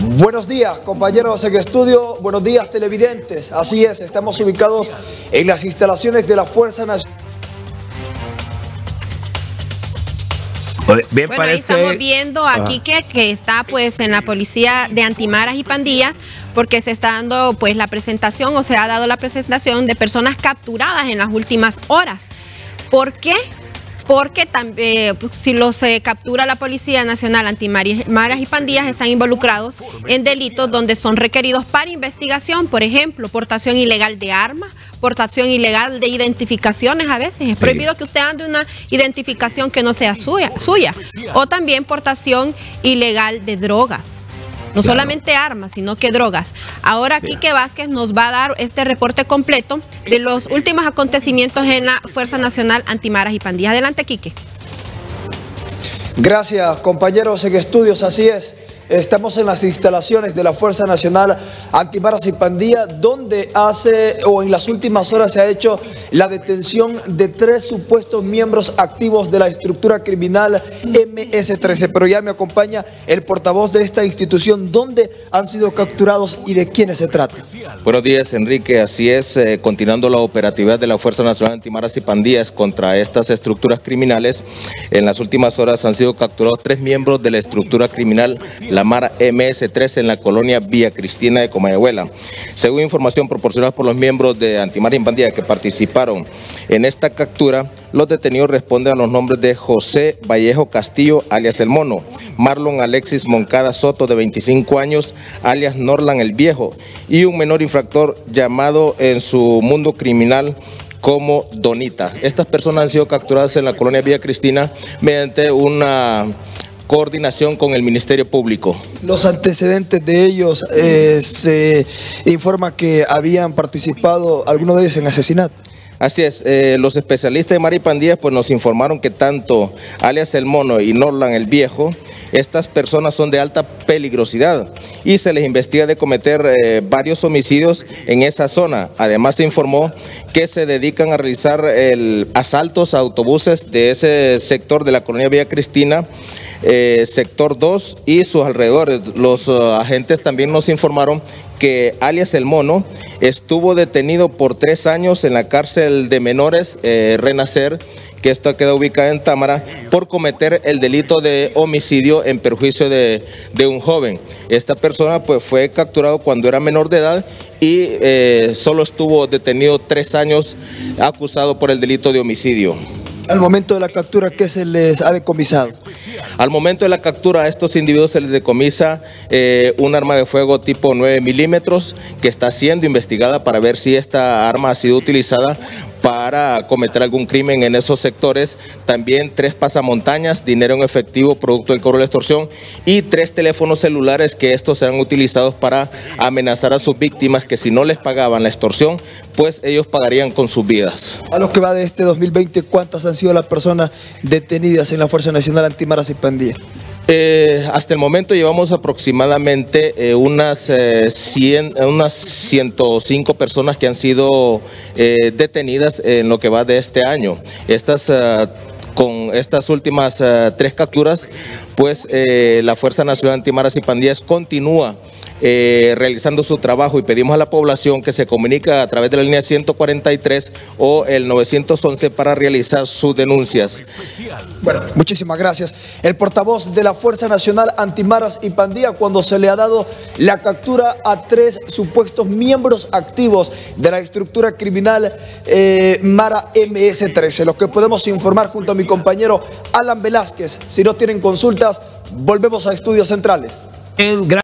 Buenos días, compañeros en estudio, buenos días, televidentes. Así es, estamos ubicados en las instalaciones de la Fuerza Nacional. Bien, bueno, parece... ahí estamos viendo a Quique, que está pues en la policía de antimaras y pandillas, porque se está dando pues la presentación, o se ha dado la presentación de personas capturadas en las últimas horas. ¿Por qué? Porque si los captura la Policía Nacional Antimaras y Pandillas, están involucrados en delitos donde son requeridos para investigación, por ejemplo, portación ilegal de armas, portación ilegal de identificaciones a veces. Es prohibido que usted ande una identificación que no sea suya. O también portación ilegal de drogas. No solamente armas, sino que drogas. Ahora Quique Vázquez nos va a dar este reporte completo de los últimos acontecimientos en la Fuerza Nacional Antimaras y Pandillas. Adelante, Quique. Gracias, compañeros en estudios. Así es, estamos en las instalaciones de la Fuerza Nacional Antimaras y Pandillas, donde en las últimas horas se ha hecho la detención de 3 supuestos miembros activos de la estructura criminal MS-13. Pero ya me acompaña el portavoz de esta institución. ¿Dónde han sido capturados y de quiénes se trata? Buenos días, Enrique. Así es, continuando la operatividad de la Fuerza Nacional Antimaras y Pandillas contra estas estructuras criminales, en las últimas horas han sido capturados 3 miembros de la estructura criminal la Mara MS-13 en la colonia Vía Cristina de Comayagüela. Según información proporcionada por los miembros de Antimaras y Pandillas que participaron en esta captura, los detenidos responden a los nombres de José Vallejo Castillo, alias El Mono, Marlon Alexis Moncada Soto, de 25 años, alias Norlan El Viejo, y un menor infractor llamado en su mundo criminal como Donita. Estas personas han sido capturadas en la colonia Vía Cristina mediante una coordinación con el Ministerio Público. Los antecedentes de ellos, se informa que habían participado algunos de ellos en asesinatos. Así es, los especialistas de Maripandías pues nos informaron que tanto alias El Mono y Norlan El Viejo, estas personas son de alta peligrosidad y se les investiga de cometer varios homicidios en esa zona. Además se informó que se dedican a realizar asaltos a autobuses de ese sector de la colonia Villa Cristina, sector 2 y sus alrededores. Los agentes también nos informaron que alias El Mono estuvo detenido por 3 años en la cárcel de menores Renacer, que esta queda ubicada en Támara, por cometer el delito de homicidio en perjuicio de un joven. Esta persona pues fue capturado cuando era menor de edad y solo estuvo detenido 3 años, acusado por el delito de homicidio. Al momento de la captura, ¿qué se les ha decomisado? Al momento de la captura a estos individuos se les decomisa un arma de fuego tipo 9 milímetros que está siendo investigada para ver si esta arma ha sido utilizada para cometer algún crimen en esos sectores. También 3 pasamontañas, dinero en efectivo producto del cobro de la extorsión y 3 teléfonos celulares que estos serán utilizados para amenazar a sus víctimas, que si no les pagaban la extorsión, pues ellos pagarían con sus vidas. A lo que va de este 2020, ¿cuántas han sido las personas detenidas en la Fuerza Nacional Antimaras y Pandillas? Hasta el momento llevamos aproximadamente unas 105 personas que han sido detenidas en lo que va de este año. Con estas últimas 3 capturas, pues la Fuerza Nacional Antimaras y Pandillas continúa realizando su trabajo y pedimos a la población que se comunique a través de la línea 143 o el 911 para realizar sus denuncias. Bueno, muchísimas gracias. El portavoz de la Fuerza Nacional Antimaras y Pandillas, cuando se le ha dado la captura a 3 supuestos miembros activos de la estructura criminal Mara MS-13, los que podemos informar junto a mi compañero Alan Velázquez. Si no tienen consultas, volvemos a Estudios Centrales.